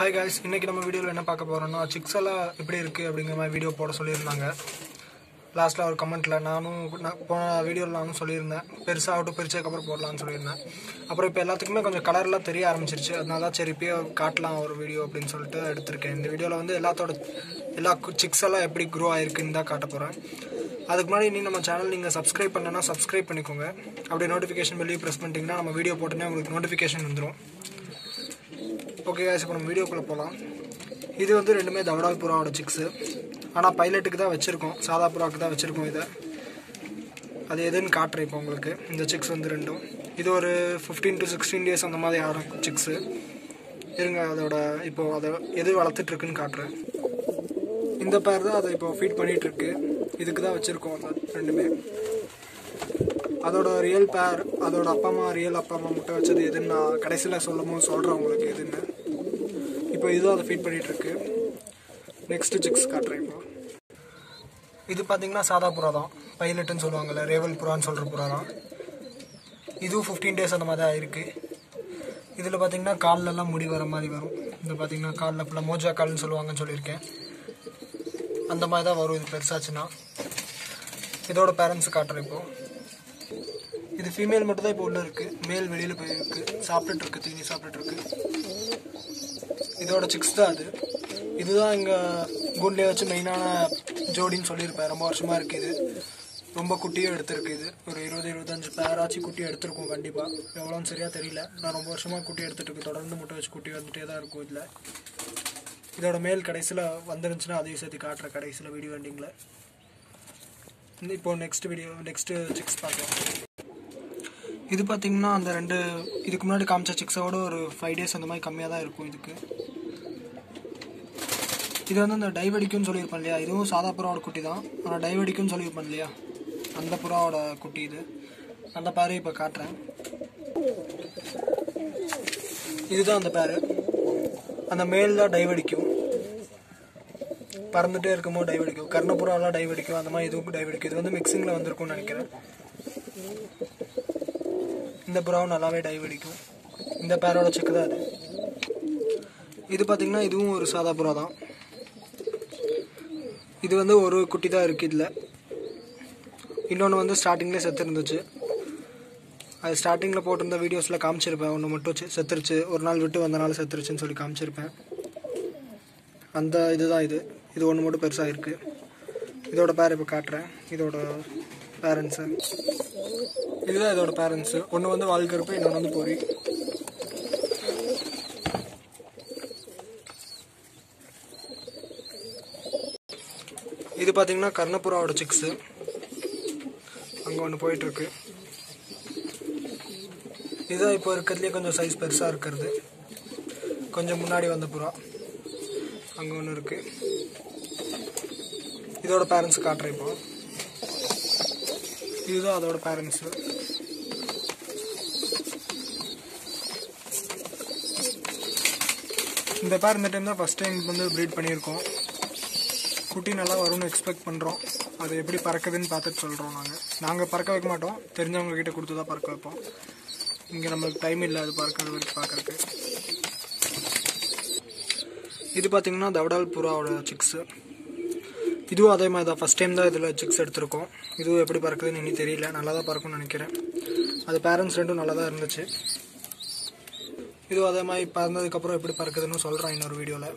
हाय guys इनकी number video में पाक चिक्सला इप्ली अभी वीडियो लास्टा और कमेंट नानू वीडियो नानूंसा परीचक पड़लान अमेमें कुछ कलर तेज आरमीचर सर इे काटल और वीडियो अब वीडियो वो एला चिक्सला एप्ली ग्रो आयिरुक्कुन्नु काटपोरेन அதுக்கு முன்னாடி நீ நம்ம சேனல் நீங்க சப்ஸ்கிரைப் பண்ணனா சப்ஸ்கிரைப் பண்ணிக்கோங்க அப்படியே நோட்டிஃபிகேஷன் பெல் ஐ பிரஸ் பண்ணிட்டீங்கன்னா நம்ம வீடியோ போட்டனே உங்களுக்கு நோட்டிஃபிகேஷன் வந்துரும் ஓகே गाइस இப்போ நம்ம வீடியோக்குள்ள போலாம் இது வந்து ரெண்டுமே தவடால் புறாவோட சிக்ஸ் ஆனா பைலட்டுக்கு தான் வச்சிருக்கோம் சாதா புறாக்கு தான் வச்சிருக்கோம் இத அது எதுன்னு காட்றேன் இப்போ உங்களுக்கு இந்த சிக்ஸ் வந்து ரெண்டும் இது ஒரு 15 to 16 டேஸ் அந்த மாதிரி ஆகும் சிக்ஸ் இருங்க அதோட இப்போ அது எது வளர்த்திட்டு இருக்குன்னு காட்றேன் இந்த பேர் தான் அது இப்போ ஃபீட் பண்ணிட்டு இருக்கு இதுக்கு தான் வச்சிருக்கோம் ரெண்டுமே அதோட ரியல் பேர் அதோட ரியல் அப்பா அம்மா முட்டை வச்சது எதுன்னு கடைசில சொல்றேன் உங்களுக்கு எதுன்னு இப்போ இதுவும் அதை ஃபீட் பண்ணிட்டு இருக்கு நெக்ஸ்ட் சிக்ஸ் காட்றேன் இப்போ இது பாத்தீங்கன்னா சாதா புறா தான் பைலட்னு சொல்வாங்கல ரேவல் புறான்னு சொல்ற புறா தான் இதுவும் 15 டேஸ் அந்த மாதிரி ஆயிருக்கு இதுல பாத்தீங்கன்னா கால்ல எல்லாம் முடி வர மாதிரி வரும் இந்த பாத்தீங்கன்னா கால்ல ஃபுல்லா மோஜா கால்னு சொல்வாங்கன்னு சொல்லிருக்கேன் அந்த மாதிரி தான் வரும் இது பெருசாச்சுனா இதோட பேரண்ட்ஸ் காட்றேன் இப்போ இது ஃபீமேல் மட்டும் தான் இப்போ உள்ள இருக்கு மேல் வெளியில போய் இருக்கு தீனி சாப்பிட்டுட்டு இருக்கு இதோட சிக்ஸ் தான் அது இதுதான் இங்க கூண்டிலே வச்சு மெயினான ஜோடின்னு சொல்லியிருப்பேன் ரொம்ப வருஷமா இருக்கு இது ரொம்ப குட்டியும் எடுத்திருக்கு இது ஒரு 20-25 பேராச்சி குட்டி எடுத்திருக்கும் கண்டிப்பா எவ்வளோன்னு சரியா தெரியல நான் ரொம்ப வருஷமா குட்டி எடுத்துட்டு இருக்கு தொடர்ந்து முட்டை வச்சு குட்டி வந்துட்டே தான் இருக்கும் இதுல இதோட மேல் கடைசில வந்திருந்துனா அதையும் சேர்த்து காட்ற கடைசில வீடியோ எண்டிங்ல இப்போ நெக்ஸ்ட் சிக்ஸ் பார்க்கலாம் இது பாத்தீங்கன்னா அந்த ரெண்டு இதுக்கு முன்னாடி காமிச்ச சிக்ஸோட ஒரு 5 டேஸ் அந்த மாதிரி கம்மியா தான் இருக்கும் இதுக்கு இது வந்து அந்த டைவடிக்குன்னு சொல்லிருப்பேன் இல்லையா இதுவும் சாதா புறாவோட குட்டி தான் ஆனா டைவடிக்குன்னு சொல்லிருப்பேன் இல்லையா அந்த புறாவோட குட்டி இது அந்த பாரு இப்ப காட்றேன் இதுதான் அந்த பாரு அந்த மேல் தான் டைவடிக்கும் பறந்துட்டே இருக்கும்போது டைவடிக்கும் கர்ணபுறாலாம் டைவடிக்கும் அந்த மாதிரி இதுவும் டைவடிக்கும் இது வந்து மிக்சிங்ல வந்திருக்கும்னு நினைக்கிறேன் இந்த புறாவும் நல்லாவே டைவடிக்கும் இந்த பேரோட செக் தான் அது இது பார்த்தீங்கன்னா இதுவும் ஒரு சாதா புறா தான் இது வந்து ஒரு குட்டி தான் இருக்கு இதுல இன்னொன்று வந்து ஸ்டார்டிங்லேயே செத்துருந்துச்சு அது ஸ்டார்டிங்கில் போட்டிருந்த வீடியோஸில் காமிச்சிருப்பேன் ஒன்று மட்டும் செத்துருச்சு ஒரு நாள் விட்டு வந்தனால செத்துருச்சுன்னு சொல்லி காமிச்சிருப்பேன் அந்த இதுதான் இது ஒன்று மட்டும் பெருசாக இருக்குது இதோட பேர் இப்போ காட்டுறேன் இதோட பேரண்ட்ஸு இதுதான் இதோட பேரண்ட்ஸு ஒன்று வந்து வாழ்க்கறப்ப இன்னொன்று வந்து பொறி இது பார்த்தீங்கன்னா கர்ணபுராவோட சிக்ஸு அங்கே ஒன்று போயிட்டுருக்கு இதுதான் இப்போ இருக்கிறதுலேயே கொஞ்சம் சைஸ் பெருசாக இருக்கிறது கொஞ்சம் முன்னாடி வந்த புறா அங்கே ஒன்று இருக்குது இதோட பேரண்ட்ஸ் காட்டுறேன் இப்போ இதுதான் அதோட பேரண்ட்ஸு இந்த பேர் இந்த டைம் தான் ஃபஸ்ட் டைம் வந்து ப்ரீட் பண்ணியிருக்கோம் குட்டி நல்லா வரும்னு எக்ஸ்பெக்ட் பண்ணுறோம் அது எப்படி பறக்குதுன்னு பார்த்துட்டு சொல்கிறோம் நாங்கள் பறக்க வைக்க மாட்டோம் தெரிஞ்சவங்கக்கிட்ட கொடுத்து தான் பறக்க வைப்போம் இங்கே நம்மளுக்கு டைம் இல்லை அது பார்க்கறதுக்கு இது பார்த்தீங்கன்னா தவடால் புறாவோட சிக்ஸு இதுவும் அதே மாதிரி தான் ஃபஸ்ட் டைம் தான் இதில் சிக்ஸ் எடுத்திருக்கோம் இதுவும் எப்படி பறக்குதுன்னு இன்னும் தெரியல நல்லா தான் பறக்கும்னு நினைக்கிறேன் அது பேரண்ட்ஸ் ரெண்டும் நல்லா தான் இருந்துச்சு இதுவும் அதே மாதிரி பறந்ததுக்கப்புறம் எப்படி பறக்குதுன்னு சொல்கிறேன் இன்னொரு வீடியோவில்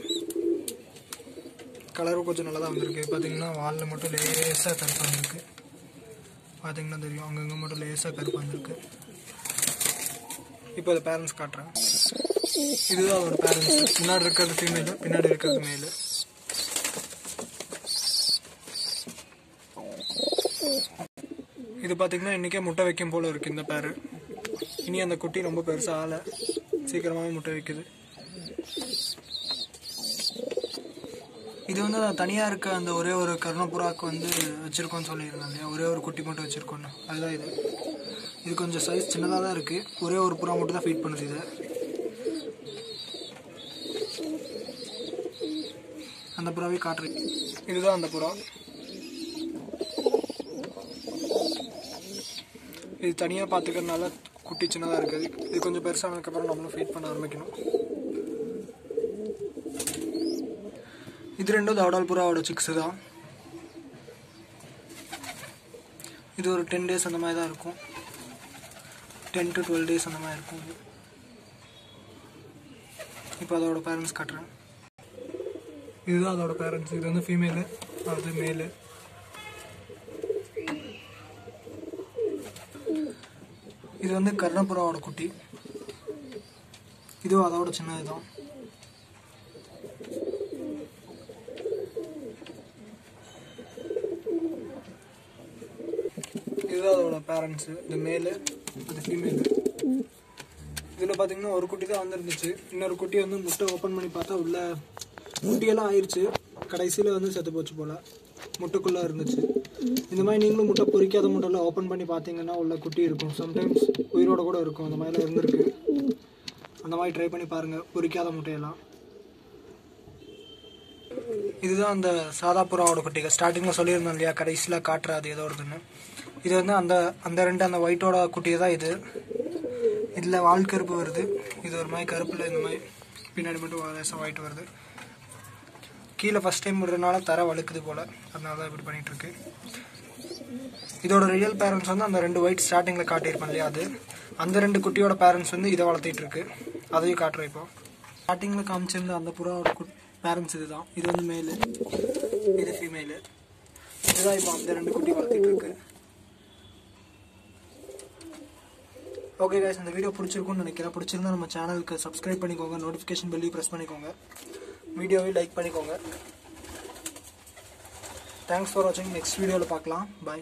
கலரும் கொஞ்சம் நல்லா தான் வந்திருக்கு பார்த்தீங்கன்னா வாலில் மட்டும் லேசாக கருப்பு வந்திருக்கு பார்த்தீங்கன்னா தெரியும் அங்கங்கே மட்டும் லேசாக கருப்பு வந்திருக்கு இப்போ அதை பேரண்ட்ஸ் காட்டுறேன் இதுதான் அதோட பேரண்ட்ஸ் முன்னாடி இருக்கிறது ஃபீமேல் பின்னாடி இருக்கிறது மேல் இது பார்த்தீங்கன்னா இன்றைக்கே முட்டை வைக்கும் போல் இருக்குது இந்த பேர் இனி அந்த குட்டி ரொம்ப பெருசாக ஆளை சீக்கிரமாகவே முட்டை வைக்குது இது வந்து தனியாக இருக்க அந்த ஒரே ஒரு கர்ணபுறாவுக்கு வந்து வச்சுருக்கோன்னு சொல்லியிருந்தேன் இல்லையா ஒரே ஒரு குட்டி மட்டும் வச்சுருக்கோன்னு அதுதான் இது இது கொஞ்சம் சைஸ் சின்னதாக தான் இருக்குது ஒரே ஒரு புறா மட்டும் தான் ஃபீட் பண்ணுது இதை அந்த புறாவே காட்டுறேன் இதுதான் அந்த புறா இது தனியாக பார்த்துக்கிறதுனால குட்டி சின்னதாக இருக்குது இது கொஞ்சம் பெருசானதுக்கப்புறம் நம்மளும் ஃபீட் பண்ண ஆரம்பிக்கணும் ఇది రెండో దావడాలపుర ఆడొచ్చు சிக்ஸ் தான் இது ஒரு 10 days அந்த மாதிரி தான் இருக்கும் 10 to 12 days அந்த மாதிரி இருக்கும் இப்போ அதோட parents கட்டறேன் இதுதான் அதோட parents இது வந்து female அது male இது வந்து கர்ணபுராவோட குட்டி இது அதோட சின்னது தான் இதோட parents the male the female இதுல பாத்தீங்கன்னா ஒரு குட்டி தான் வந்திருந்துச்சு இன்னொரு குட்டி வந்து முட்டை ஓபன் பண்ணி பார்த்தா உள்ள குட்டி எல்லாம் ஆயிருச்சு கடைசில வந்து செத்து போச்சு போல முட்டைக்குள்ள இருந்துச்சு இந்த மாதிரி நீங்களும் முட்டை பொரிக்காத முட்டைல ஓபன் பண்ணி பாத்தீங்கன்னா உள்ள குட்டி இருக்கும் சம் டைம்ஸ் உயிரோட கூட இருக்கும் அந்த மாதிரி இருந்திருக்கு அந்த மாதிரி ட்ரை பண்ணி பாருங்க பொரிக்காத முட்டை எல்லாம் இதுதான் அந்த சாதா புறாவோட குட்டிங்க ஸ்டார்டிங்ல சொல்லியிருந்தேன் இல்லையா கடைசில காட்றாது ஏதோதுன்னு இது வந்து அந்த அந்த ரெண்டு அந்த ஒயிட்டோட குட்டியே தான் இது இதுல வால் கருப்பு வருது இது ஒரு மாதிரி கருப்புல இந்த மாதிரி பின்னாடி மட்டும் வாலேச ஒயிட் வருது கீழ ஃபர்ஸ்ட் டைம் விடுறனால தர வழுக்குது போல அதனால தான் இப்படி பண்ணிட்டு இருக்கு இதோட ரியல் பேரண்ட்ஸ் வந்து அந்த ரெண்டு ஒயிட் ஸ்டார்டிங்ல காட்டியிருப்பேன் இல்லையா அது அந்த ரெண்டு குட்டியோட பேரண்ட்ஸ் வந்து இத வளர்த்திட்டு இருக்கு அதையும் காட்றேன் இப்போ ஸ்டார்டிங்ல காமிச்சிருந்த அந்த புறாவோட பேரண்ட்ஸ் இதுதான் இது வந்து மேல் இது ஃபீமேல் இதுதான் இப்போ அந்த ரெண்டு குட்டி வளர்த்திட்டு இருக்கு ओके गाइस இந்த வீடியோ பிடிச்சிருக்கும்னு நினைக்கிறேன் பிடிச்சிருந்தா நம்ம சேனலுக்கு Subscribe பண்ணிக்கோங்க நோட்டிஃபிகேஷன் பெல் பிரஸ் பண்ணிக்கோங்க வீடியோவை லைக் பண்ணிக்கோங்க थैंक्स फॉर वाचिंग नेक्स्ट வீடியோல பார்க்கலாம் பை